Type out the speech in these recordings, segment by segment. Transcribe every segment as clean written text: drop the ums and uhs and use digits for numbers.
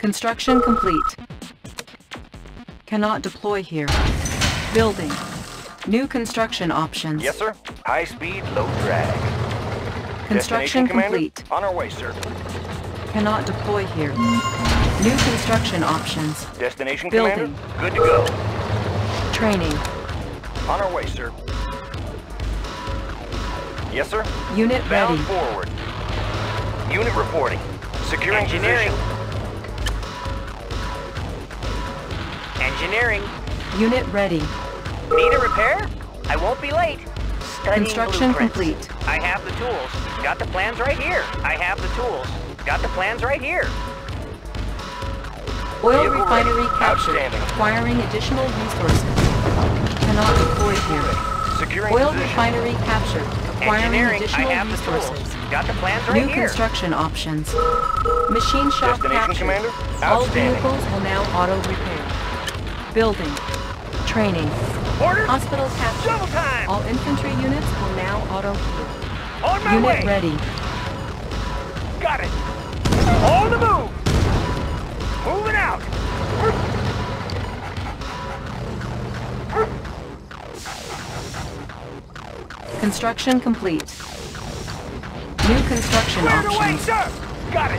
Construction complete. Cannot deploy here. Building. New construction options. Yes, sir. High speed, low drag. Construction complete. On our way, sir. Cannot deploy here. New construction options. Destination building. Commander, good to go. Training. On our way, sir. Yes, sir. Unit bound ready. Forward. Unit reporting. Securing engineering. Position. Engineering. Unit ready. Need a repair? I won't be late. Studying construction blueprints. Complete. I have the tools. Got the plans right here. I have the tools. Got the plans right here. Oil refinery captured. Acquiring additional resources. Cannot deploy here. Securing oil position. Refinery captured. Acquiring additional I have resources. The got the plans right new here. Construction options. Machine shop captured. Commander? All vehicles will now auto repair. Building. Training. Order. Hospital captured. Time. All infantry units will now auto heal. On my unit way. Ready. Got it. On the move. Moving out. Construction complete. New construction cleared options. Away, sir. Got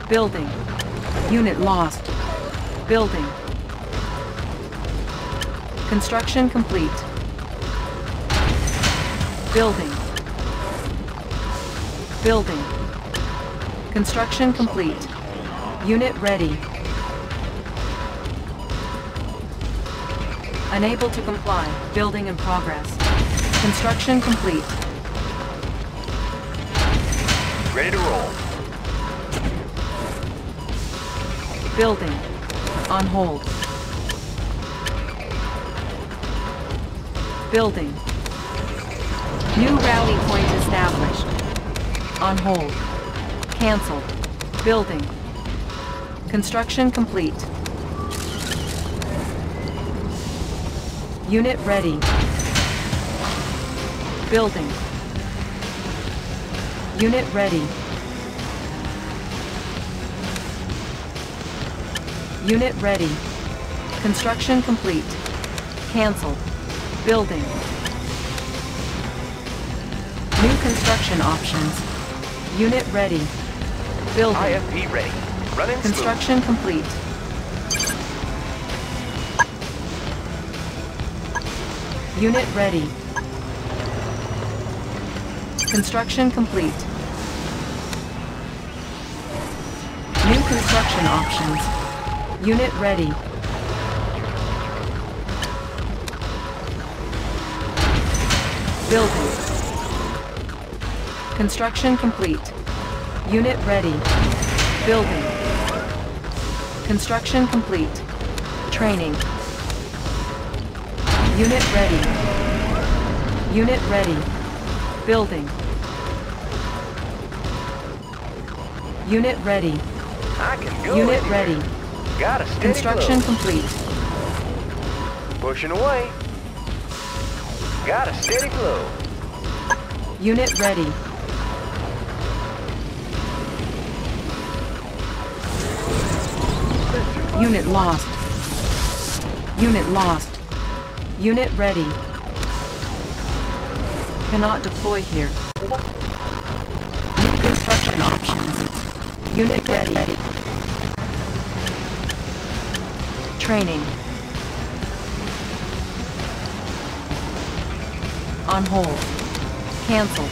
it. Building. Unit lost. Building. Construction complete. Building. Building. Construction complete. Unit ready. Unable to comply. Building in progress. Construction complete. Ready to roll. Building. On hold. Building. New rally point established. On hold. Cancelled. Building. Construction complete. Unit ready. Building. Unit ready. Unit ready. Construction complete. Cancelled. Building. New construction options. Unit ready. Building. IFP ready. Running construction smooth. Complete. Unit ready. Construction complete. New construction options. Unit ready. Building. Construction complete. Unit ready. Building. Construction complete. Training. Unit ready. Unit ready. Building. Unit ready. I can do it. Unit ready. Got a steady construction glow. Complete. Pushing away. Got a steady glow. Unit ready. Unit lost. Unit lost. Unit ready. Cannot deploy here. New construction options. Unit ready. Training. On hold. Cancel.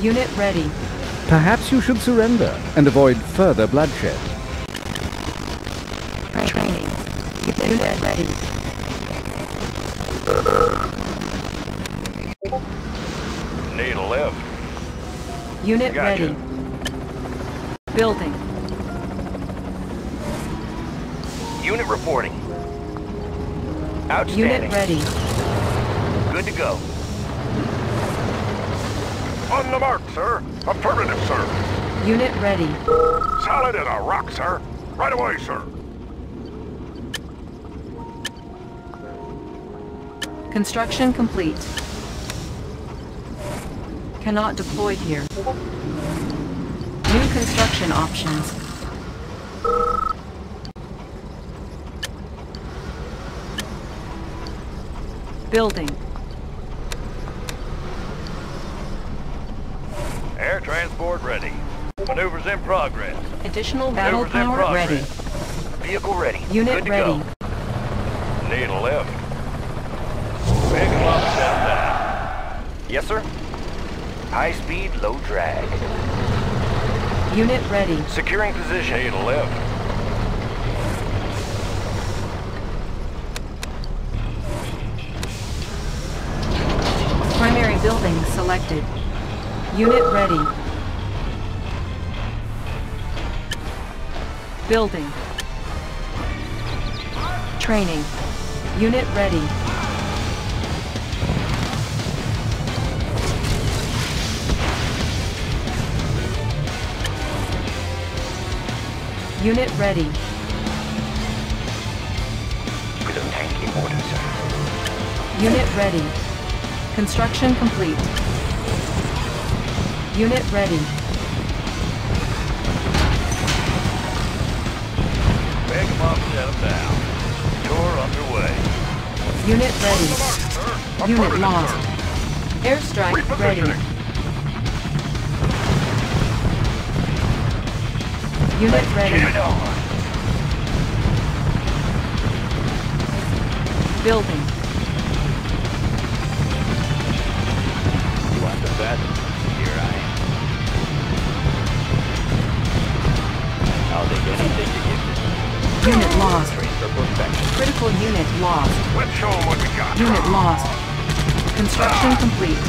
Unit ready. Perhaps you should surrender and avoid further bloodshed. Training. Unit ready. Need a lift. Unit gotcha. Ready. Building. Unit reporting. Outstanding. Unit ready. Good to go. On the mark, sir. Affirmative, sir. Unit ready. Solid as a rock, sir. Right away, sir. Construction complete. Cannot deploy here. New construction options. Building. Air transport ready. Maneuvers in progress. Additional battle power ready. Vehicle ready. Unit good to ready. Go. Need a lift. Vehicle up and down. Yes, sir. High speed, low drag. Unit ready. Securing position. Need a lift. Primary building selected. Unit ready. Building. Training. Unit ready. Unit ready. Unit ready. Construction complete. Unit ready. Pick them up, set them down. Tour underway. Unit ready. Mark, unit lost. Airstrike ready. Unit ready. Building. You want the best? Here I am. I'll take anything to give this. Unit lost. Critical unit lost. Let's show them what we got. Unit lost. Construction complete.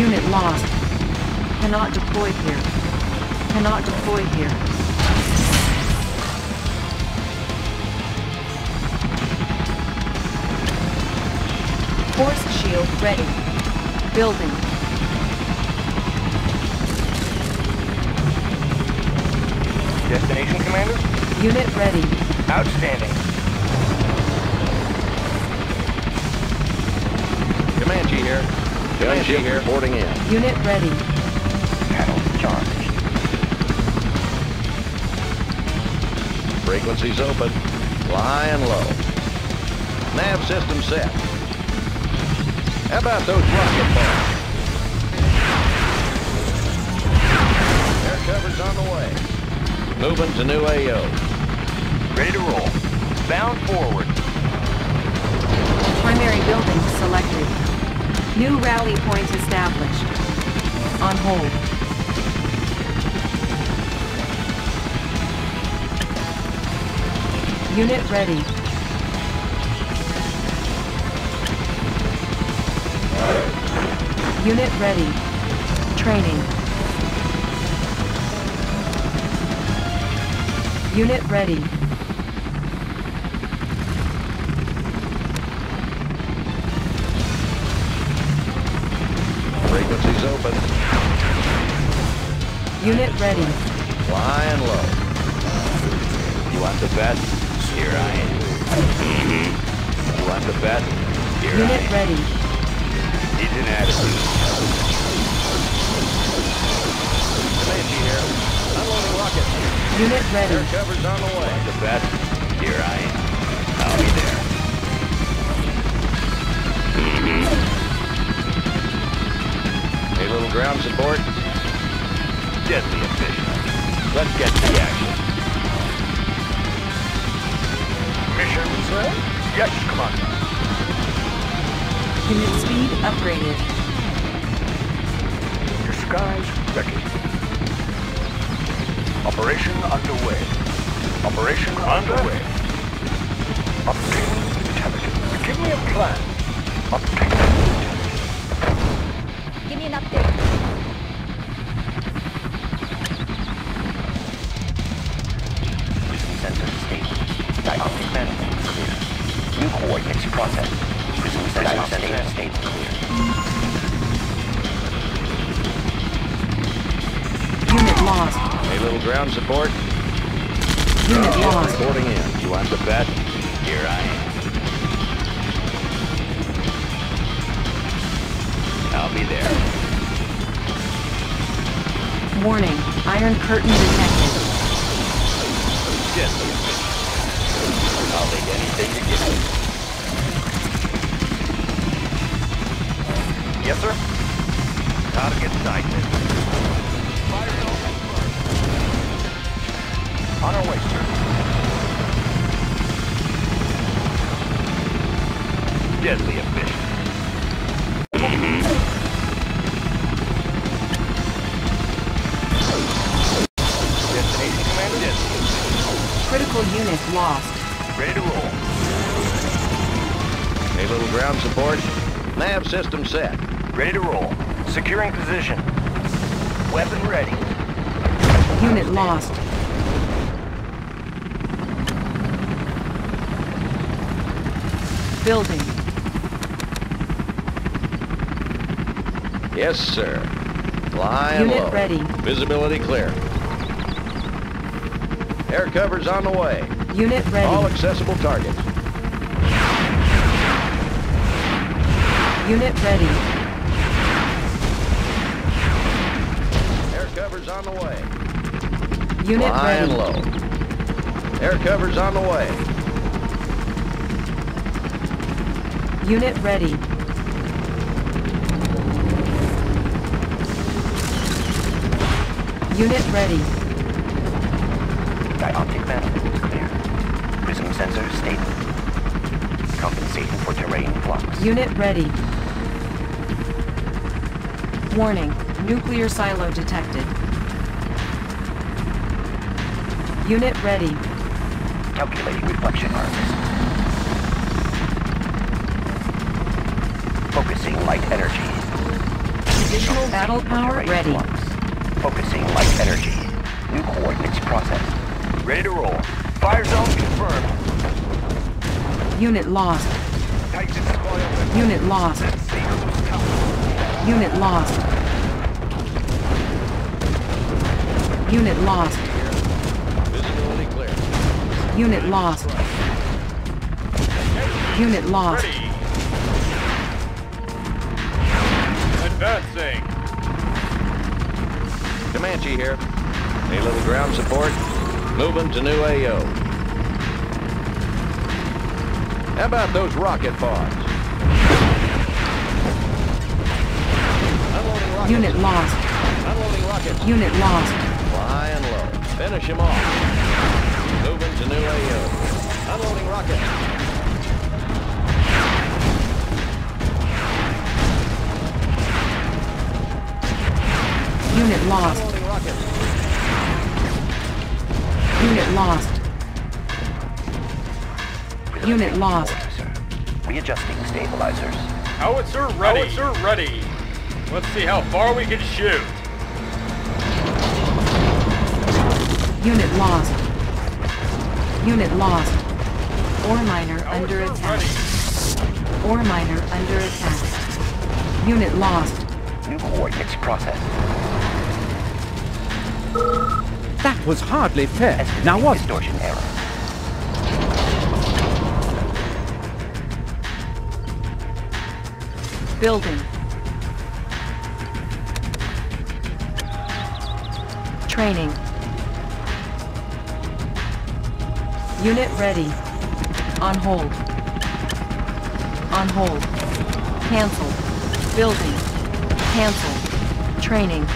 Unit lost. Cannot deploy here. Cannot deploy here. Force shield ready. Building. Destination, Commander? Unit ready. Outstanding. Comanche here. Comanche here. Boarding in. Unit ready. Panel charged. Frequencies open. Flying low. Nav system set. How about those rocket bombs? Air cover's on the way. Moving to new AO. Ready to roll. Bound forward. Primary building selected. New rally point established. On hold. Unit ready. Unit ready. Training. Unit ready. Frequencies open. Unit ready. Flying low. You want the best? Here I am. You want the best? Here I am. Unit ready. He's in action. Comanche here. Unloading rocket. Unit ready. Air cover's on the way. The best. Here I am. I'll be there. Hey, little ground support. Deadly efficient. Let's get to the action. Mission ready? Yes, Commander. Unit speed upgraded. Your skies ready. Operation underway. Operation underway. Obtain intelligence. Give me a plan. Obtain intelligence. Give me an update. Prison center stable. Diagnostic management clear. New coordinates processed. State clear. Unit lost. Hey, little ground support. Unit lost. Reporting in. You want the bet? Here I am. I'll be there. Warning, Iron Curtain detected. Just a minute. I'll take anything you give me. Yes, sir? Target sighted. Fire it open first. On our way, sir. Deadly efficient. Lost. Ready to roll. Hey, little ground support. Nav system set. Ready to roll. Securing position. Weapon ready. Unit lost. Building. Yes, sir. Fly and low. Unit ready. Visibility clear. Air cover's on the way. Unit ready. All accessible targets. Unit ready. Air cover's on the way. Unit ready. Flying low. Air cover's on the way. Unit ready. Unit ready. Dioptic band is clear. Prism sensor stable. Compensating for terrain flux. Unit ready. Warning. Nuclear silo detected. Unit ready. Calculating reflection arc. Focusing light energy. Additional battle power ready. Flux. Focusing light energy. New coordinates processed. Ready to roll. Fire zone confirmed. Unit lost. Unit lost. Unit lost. Unit lost. Visibility clear. Unit lost. Unit lost. Advancing. Comanche here. A little ground support. Moving to new AO. How about those rocket pods? Unloading rockets. Unit lost. Unloading rockets. Unit lost. Flying low. Finish him off. Moving to new AO. Unloading rockets. Unit lost. Unloading rockets. Unit lost. Unit lost. Readjusting stabilizers. Howitzer ready. Howitzer ready. Let's see how far we can shoot. Unit lost. Unit lost. Ore miner under attack. Ready. Ore miner under attack. Unit lost. New coordinates processed. That was hardly fair. Estimating now what? Distortion error. Building. Training. Unit ready. On hold. On hold. Cancel. Building. Cancel. Training.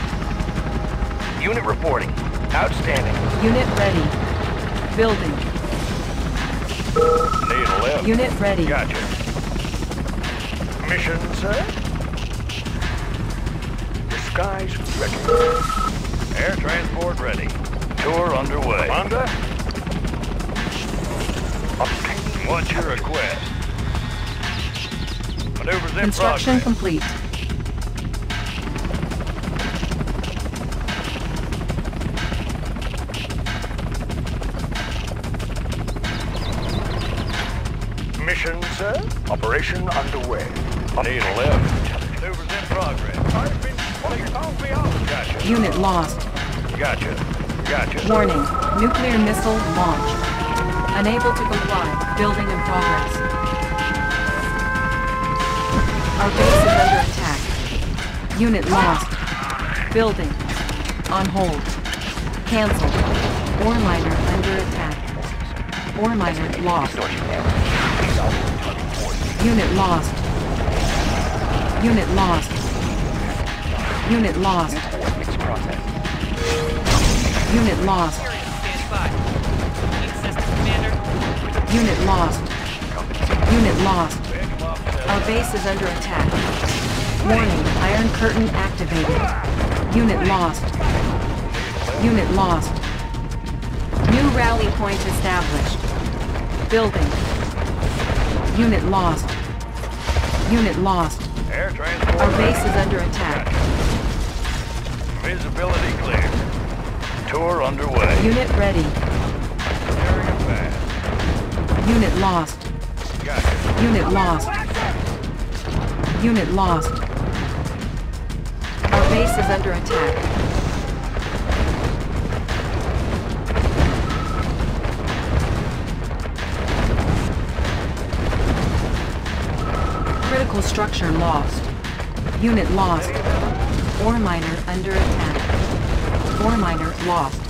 Unit reporting. Outstanding. Unit ready. Building. Need a lift. Unit ready. Gotcha. Mission, sir? Disguise recognized. Air transport ready. Tour underway. Commander? What's your request? Maneuvers in progress. Construction complete. Sir? Operation underway. Need a lift. Maneuvers in progress. I've been gotcha. Unit lost. Gotcha. Gotcha. Warning. Nuclear missile launched. Unable to comply. Building in progress. Our base is under attack. Unit lost. Building. On hold. Cancelled. Ore miner under attack. Ore miner lost. Unit lost. Unit lost. Unit lost. Unit lost. Unit lost. Unit lost. Our base is under attack. Warning, Iron Curtain activated. Unit lost. Unit lost. New rally point established. Building. Unit lost. Unit lost. Our base is under attack. Visibility clear. Tour underway. Unit ready. Unit lost. Unit lost. Unit lost. Our base is under attack. Critical structure lost. Unit lost. Ore miner under attack. Ore miner lost.